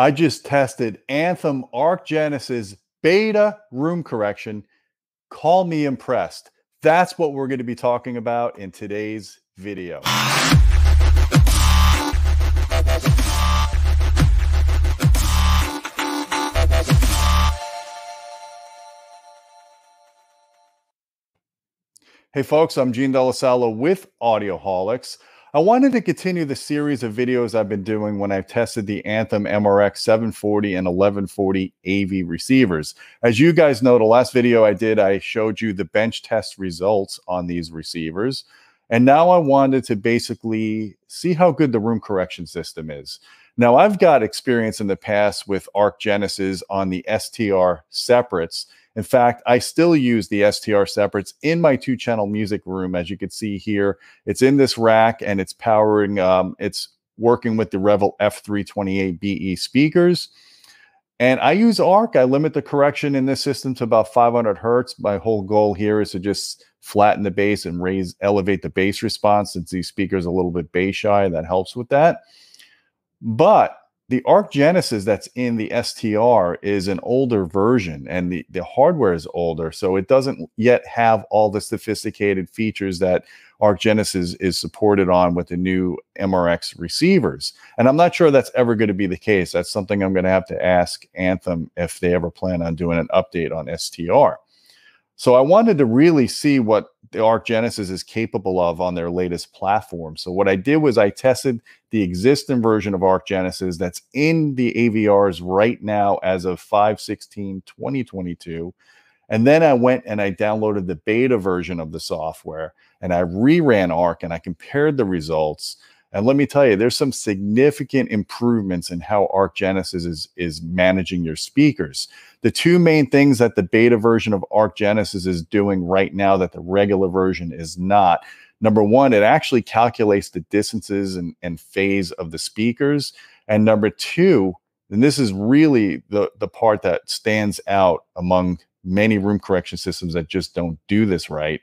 I just tested Anthem Arc Genesis beta room correction. Call me impressed. That's what we're going to be talking about in today's video. Hey folks, I'm Gene Della Sala with Audioholics. I wanted to continue the series of videos I've been doing when I've tested the Anthem MRX 740 and 1140 AV receivers. As you guys know, the last video I did, I showed you the bench test results on these receivers. And now I wanted to basically see how good the room correction system is. Now, I've got experience in the past with Arc Genesis on the STR separates. In fact, I still use the STR separates in my two-channel music room. As you can see here, it's in this rack and it's powering, it's working with the Revel F328BE speakers. And I use ARC. I limit the correction in this system to about 500 hertz. My whole goal here is to just flatten the bass and elevate the bass response, since these speakers are a little bit bass shy, and that helps with that. But the Arc Genesis that's in the STR is an older version, and the hardware is older, so it doesn't yet have all the sophisticated features that Arc Genesis is supported on with the new MRX receivers. And I'm not sure that's ever going to be the case. That's something I'm going to have to ask Anthem if they ever plan on doing an update on STR. So I wanted to really see what the Arc Genesis is capable of on their latest platform. So what I did was I tested the existing version of Arc Genesis that's in the AVRs right now as of 5/16/2022. And then I went and I downloaded the beta version of the software and I reran Arc and I compared the results. And let me tell you, there's some significant improvements in how Arc Genesis is managing your speakers. The two main things that the beta version of Arc Genesis is doing right now that the regular version is not. Number one, it actually calculates the distances and phase of the speakers. And number two, and this is really the part that stands out among many room correction systems that just don't do this right,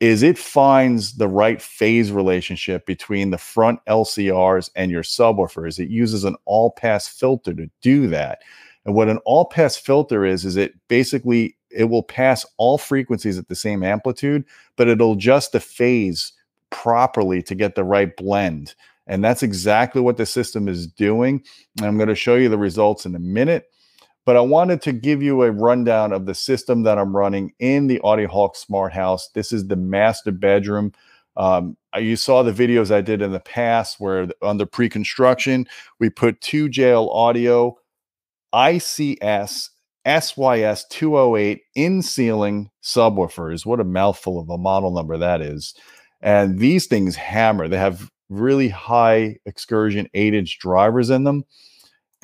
is it finds the right phase relationship between the front LCRs and your subwoofers. It uses an all pass filter to do that. And what an all pass filter is it basically, it will pass all frequencies at the same amplitude, but it'll adjust the phase properly to get the right blend. And that's exactly what the system is doing. And I'm going to show you the results in a minute. But I wanted to give you a rundown of the system that I'm running in the AudioHawk Smart House. This is the master bedroom. You saw the videos I did in the past where under pre-construction, we put two JL Audio ICS-SYS-208 in-ceiling subwoofers. What a mouthful of a model number that is. And these things hammer. They have really high excursion 8-inch drivers in them.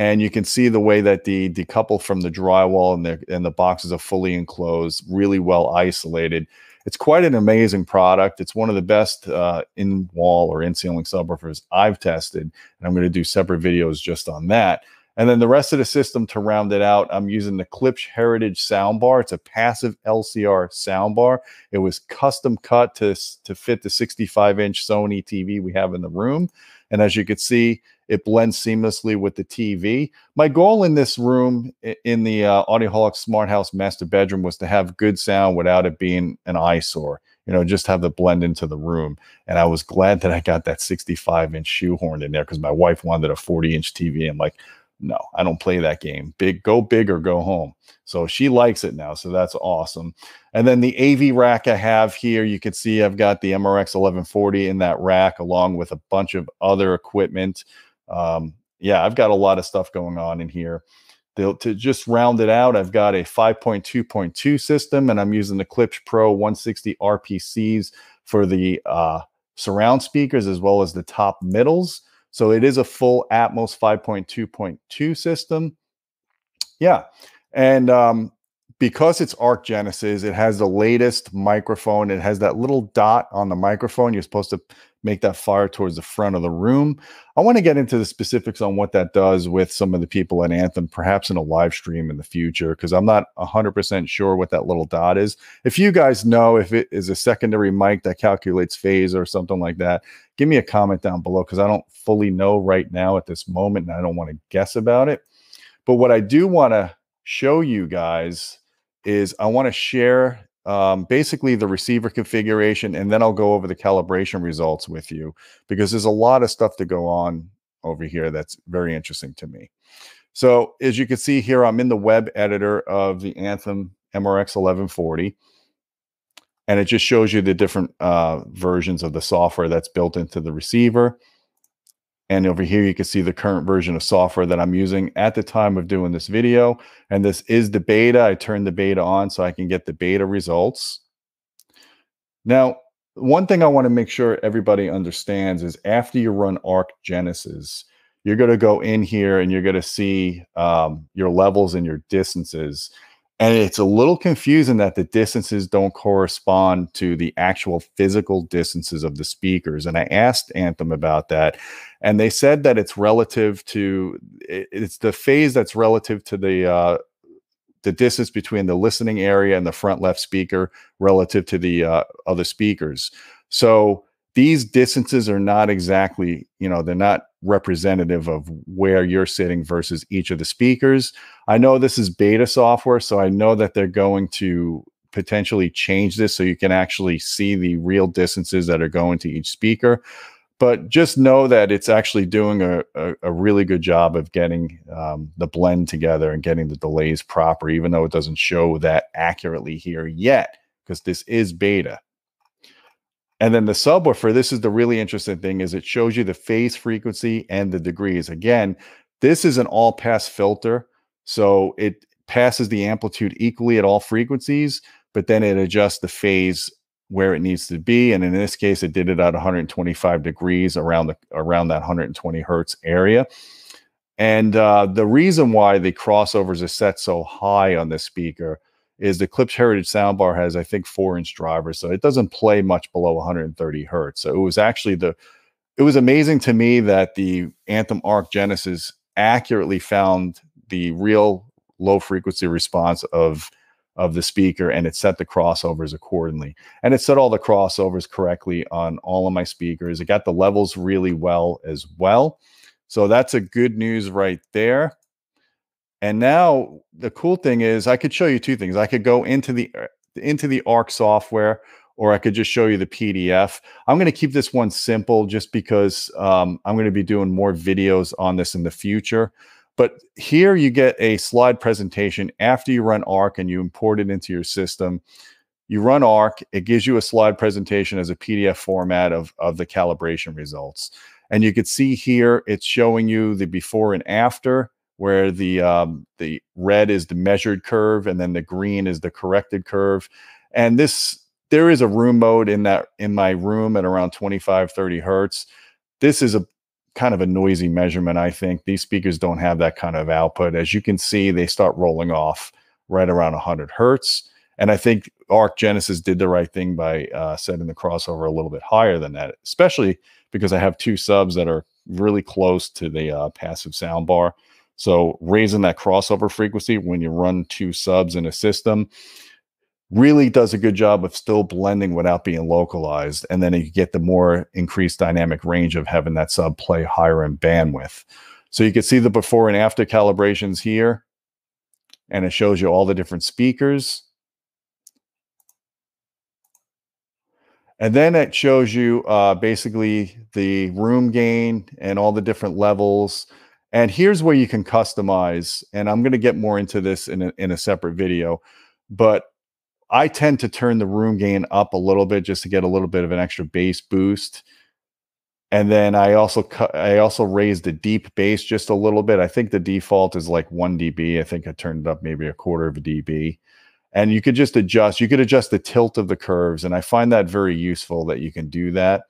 And you can see the way that the decouple from the drywall and the boxes are fully enclosed, really well isolated. It's quite an amazing product. It's one of the best in-wall or in-ceiling subwoofers I've tested. And I'm going to do separate videos just on that. And then the rest of the system to round it out, I'm using the Klipsch Heritage Soundbar. It's a passive LCR soundbar. It was custom cut to fit the 65-inch Sony TV we have in the room. And as you can see, it blends seamlessly with the TV. My goal in this room, in the AudioHawk Smart House master bedroom, was to have good sound without it being an eyesore. You know, just have the blend into the room. And I was glad that I got that 65-inch shoehorned in there, because my wife wanted a 40-inch TV. I'm like, no, I don't play that game. Go big or go home. So she likes it now, so that's awesome. And then the AV rack I have here, you can see I've got the MRX 1140 in that rack along with a bunch of other equipment. Yeah, I've got a lot of stuff going on in here. To just round it out, I've got a 5.2.2 system, and I'm using the Klipsch Pro 160 RPCs for the surround speakers as well as the top middles. So it is a full Atmos 5.2.2 system. Yeah, and because it's Arc Genesis, it has the latest microphone. It has that little dot on the microphone. You're supposed to make that fire towards the front of the room. I want to get into the specifics on what that does with some of the people at Anthem, perhaps in a live stream in the future, because I'm not 100% sure what that little dot is. If you guys know if it is a secondary mic that calculates phase or something like that, give me a comment down below, because I don't fully know right now at this moment, and I don't want to guess about it. But what I do want to show you guys is I want to share basically the receiver configuration, and then I'll go over the calibration results with you, because there's a lot of stuff to go on over here that's very interesting to me. So as you can see here, I'm in the web editor of the Anthem MRX 1140, and it just shows you the different versions of the software that's built into the receiver. And over here, you can see the current version of software that I'm using at the time of doing this video. And this is the beta. I turned the beta on so I can get the beta results. Now, one thing I want to make sure everybody understands is after you run Arc Genesis, you're going to go in here and you're going to see your levels and your distances. And it's a little confusing that the distances don't correspond to the actual physical distances of the speakers. And I asked Anthem about that, and they said that it's relative to, it's the phase that's relative to the distance between the listening area and the front left speaker relative to the other speakers. So these distances are not exactly, you know, they're not representative of where you're sitting versus each of the speakers. I know this is beta software, so I know that they're going to potentially change this so you can actually see the real distances that are going to each speaker. But just know that it's actually doing a really good job of getting the blend together and getting the delays proper, even though it doesn't show that accurately here yet, because this is beta. And then the subwoofer, this is the really interesting thing, is it shows you the phase frequency and the degrees. Again, this is an all pass filter, so it passes the amplitude equally at all frequencies, but then it adjusts the phase where it needs to be. And in this case, it did it at 125 degrees around that 120 hertz area. And the reason why the crossovers are set so high on this speaker is the Klipsch Heritage Soundbar has, I think, 4-inch drivers, so it doesn't play much below 130 hertz. So it was actually it was amazing to me that the Anthem Arc Genesis accurately found the real low-frequency response of the speaker, and it set the crossovers accordingly. And it set all the crossovers correctly on all of my speakers. It got the levels really well as well. So that's a good news right there. And now the cool thing is I could show you two things. I could go into the Arc software, or I could just show you the PDF. I'm going to keep this one simple just because I'm going to be doing more videos on this in the future. But here you get a slide presentation after you run Arc and you import it into your system. You run Arc, it gives you a slide presentation as a PDF format of the calibration results. And you can see here it's showing you the before and after, where the red is the measured curve and then the green is the corrected curve. And this, there is a room mode in my room at around 25, 30 hertz. This is a kind of a noisy measurement, I think. These speakers don't have that kind of output. As you can see, they start rolling off right around 100 hertz. And I think Arc Genesis did the right thing by setting the crossover a little bit higher than that, especially because I have two subs that are really close to the passive soundbar. So raising that crossover frequency when you run two subs in a system really does a good job of still blending without being localized. And then you get the more increased dynamic range of having that sub play higher in bandwidth. So you can see the before and after calibrations here, and it shows you all the different speakers. And then it shows you basically the room gain and all the different levels. And here's where you can customize, and I'm going to get more into this in a separate video, but I tend to turn the room gain up a little bit just to get a little bit of an extra bass boost. And then I also raise the deep bass just a little bit. I think the default is like 1 dB. I think I turned it up maybe a quarter of a dB. And you could just adjust. You could adjust the tilt of the curves, and I find that very useful that you can do that.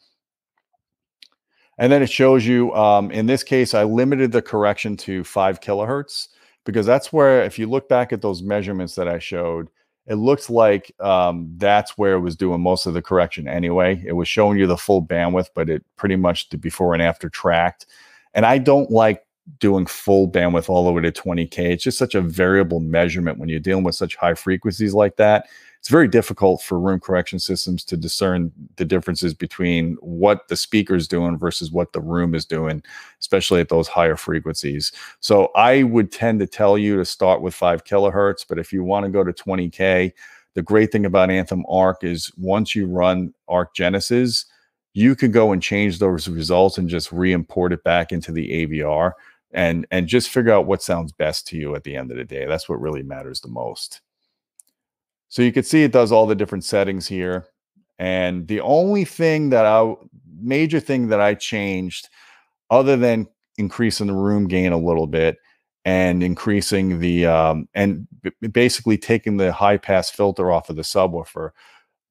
And then it shows you, in this case, I limited the correction to 5 kilohertz, because that's where, if you look back at those measurements that I showed, it looks like that's where it was doing most of the correction anyway. It was showing you the full bandwidth, but it pretty much the before and after tracked. And I don't like doing full bandwidth all the way to 20K. It's just such a variable measurement when you're dealing with such high frequencies like that. It's very difficult for room correction systems to discern the differences between what the speaker is doing versus what the room is doing, especially at those higher frequencies. So I would tend to tell you to start with 5 kilohertz, but if you want to go to 20K, the great thing about Anthem Arc is once you run Arc Genesis, you could go and change those results and just re-import it back into the AVR and just figure out what sounds best to you at the end of the day. That's what really matters the most. So you can see it does all the different settings here. And the only thing that major thing that I changed, other than increasing the room gain a little bit and increasing the, and basically taking the high pass filter off of the subwoofer,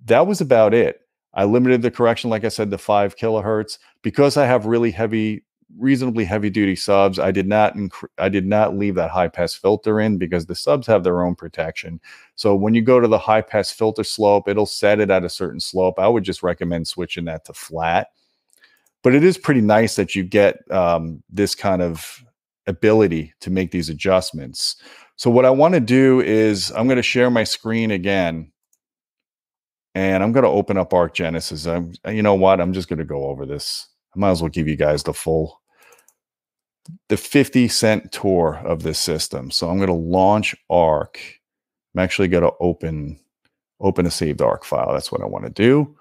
that was about it. I limited the correction, like I said, to 5 kilohertz, because I have really heavy, reasonably heavy duty subs. I did not leave that high pass filter in because the subs have their own protection. So when you go to the high pass filter slope, it'll set it at a certain slope. I would just recommend switching that to flat. But it is pretty nice that you get this kind of ability to make these adjustments. So what I want to do is I'm going to share my screen again, and I'm going to open up Arc Genesis. You know what? I'm just going to go over this. I might as well give you guys the full, the 50-cent tour of this system. So I'm going to launch Arc. I'm actually going to open a saved Arc file. That's what I want to do.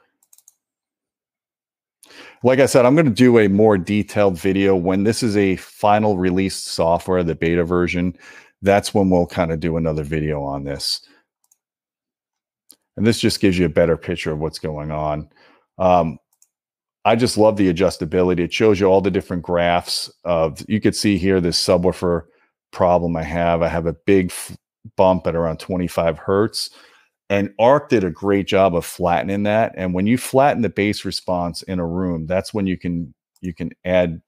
Like I said, I'm going to do a more detailed video when this is a final release software, the beta version. That's when we'll kind of do another video on this. And this just gives you a better picture of what's going on. I just love the adjustability. It shows you all the different graphs of, you could see here, this subwoofer problem I have. I have a big bump at around 25 Hertz, and Arc did a great job of flattening that. And when you flatten the bass response in a room, that's when you can add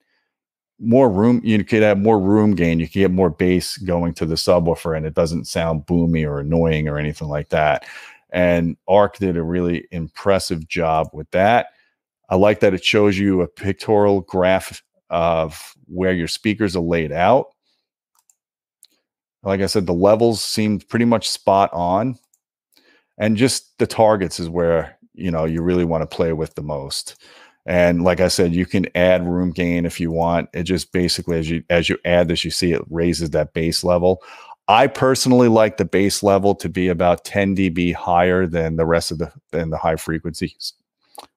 more room. You could have more room gain. You can get more bass going to the subwoofer, and it doesn't sound boomy or annoying or anything like that. And Arc did a really impressive job with that. I like that it shows you a pictorial graph of where your speakers are laid out. Like I said, the levels seem pretty much spot on. And just the targets is where, you know, you really want to play with the most. And like I said, you can add room gain if you want. It just basically, as you add this, you see it raises that bass level. I personally like the bass level to be about 10 dB higher than the rest of the high frequencies.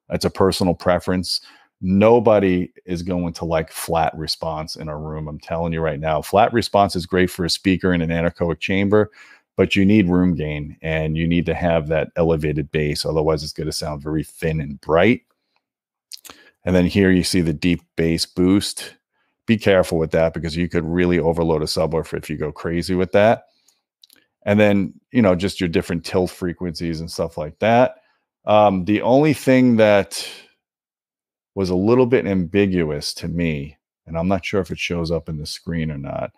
It's a personal preference. Nobody is going to like flat response in a room. I'm telling you right now, flat response is great for a speaker in an anechoic chamber, but you need room gain and you need to have that elevated bass. Otherwise, it's going to sound very thin and bright. And then here you see the deep bass boost. Be careful with that because you could really overload a subwoofer if you go crazy with that. And then, you know, just your different tilt frequencies and stuff like that. The only thing that was a little bit ambiguous to me, and I'm not sure if it shows up in the screen or not.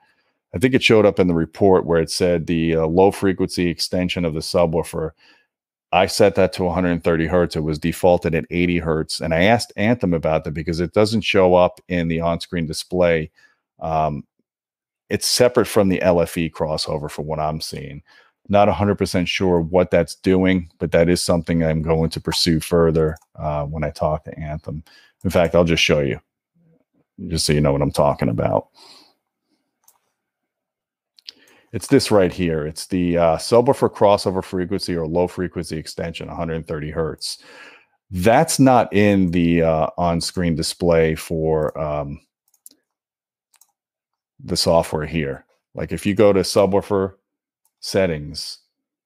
I think it showed up in the report where it said the low frequency extension of the subwoofer. I set that to 130 Hertz. It was defaulted at 80 Hertz. And I asked Anthem about that because it doesn't show up in the on-screen display. It's separate from the LFE crossover for what I'm seeing. Not 100% sure what that's doing, but that is something I'm going to pursue further when I talk to Anthem. In fact, I'll just show you, just so you know what I'm talking about. It's this right here. It's the subwoofer crossover frequency or low frequency extension, 130 Hertz. That's not in the on-screen display for the software here. Like if you go to subwoofer settings,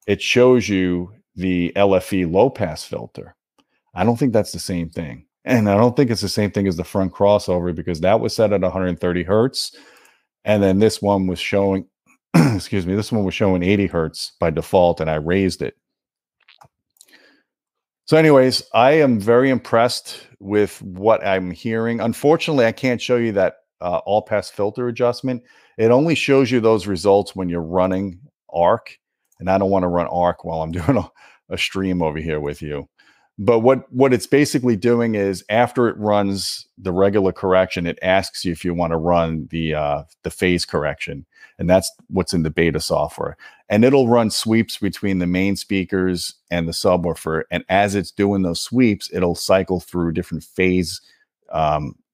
it shows you the LFE low pass filter. I don't think that's the same thing. And I don't think it's the same thing as the front crossover because that was set at 130 Hertz. And then this one was showing, excuse me, this one was showing 80 Hertz by default and I raised it. So anyways, I am very impressed with what I'm hearing. Unfortunately, I can't show you that all pass filter adjustment. It only shows you those results when you're running ARC, and I don't want to run ARC while I'm doing a stream over here with you. But what it's basically doing is after it runs the regular correction, it asks you if you want to run the phase correction. And that's what's in the beta software. And it'll run sweeps between the main speakers and the subwoofer. And as it's doing those sweeps, it'll cycle through different phase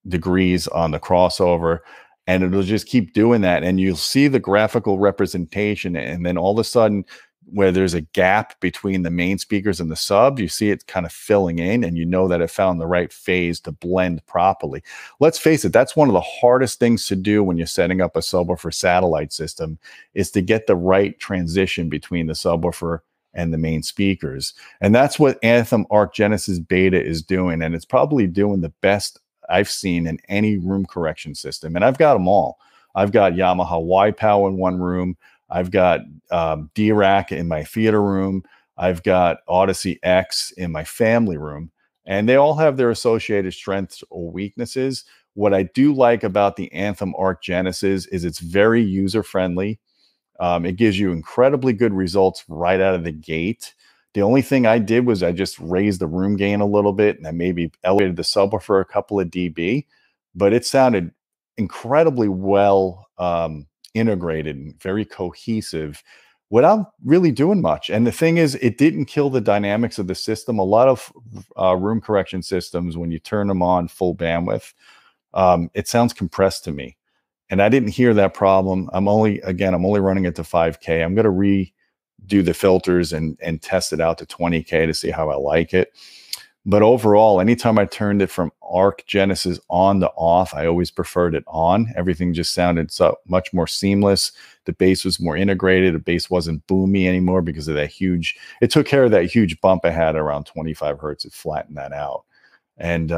degrees on the crossover. And it'll just keep doing that. And you'll see the graphical representation. And then all of a sudden, where there's a gap between the main speakers and the sub, you see it kind of filling in, and you know that it found the right phase to blend properly. Let's face it, that's one of the hardest things to do when you're setting up a subwoofer satellite system, is to get the right transition between the subwoofer and the main speakers. And that's what Anthem Arc Genesis Beta is doing, and it's probably doing the best I've seen in any room correction system. And I've got them all. I've got Yamaha YPAO in one room. I've got Dirac in my theater room. I've got Audyssey X in my family room. And they all have their associated strengths or weaknesses. What I do like about the Anthem Arc Genesis is it's very user-friendly. It gives you incredibly good results right out of the gate. The only thing I did was I just raised the room gain a little bit, and I maybe elevated the subwoofer a couple of dB. But it sounded incredibly well integrated and very cohesive without really doing much. And the thing is, it didn't kill the dynamics of the system. A lot of room correction systems, when you turn them on full bandwidth, it sounds compressed to me. And I didn't hear that problem. I'm only running it to 5K. I'm going to redo the filters and test it out to 20K to see how I like it. But overall, anytime I turned it from Arc Genesis on to off, I always preferred it on. Everything just sounded so much more seamless. The bass was more integrated. The bass wasn't boomy anymore because of that huge, it took care of that huge bump I had around 25 hertz. It flattened that out. And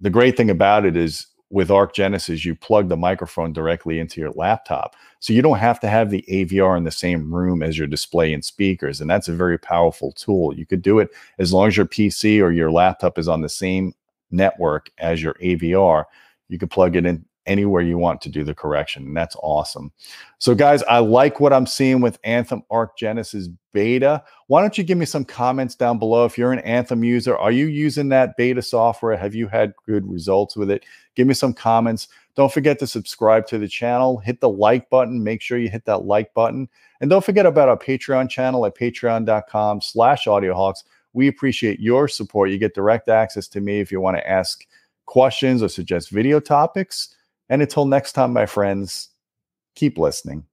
the great thing about it is with Arc Genesis, you plug the microphone directly into your laptop. So you don't have to have the AVR in the same room as your display and speakers. And that's a very powerful tool. You could do it as long as your PC or your laptop is on the same network as your AVR. You can plug it in anywhere you want to do the correction, and that's awesome. So guys, I like what I'm seeing with Anthem Arc Genesis Beta. Why don't you give me some comments down below? If you're an Anthem user, are you using that beta software? Have you had good results with it? Give me some comments. Don't forget to subscribe to the channel. Hit the like button. Make sure you hit that like button. And don't forget about our Patreon channel at patreon.com/AudioHawks. We appreciate your support. You get direct access to me if you want to ask questions or suggest video topics. And until next time, my friends, keep listening.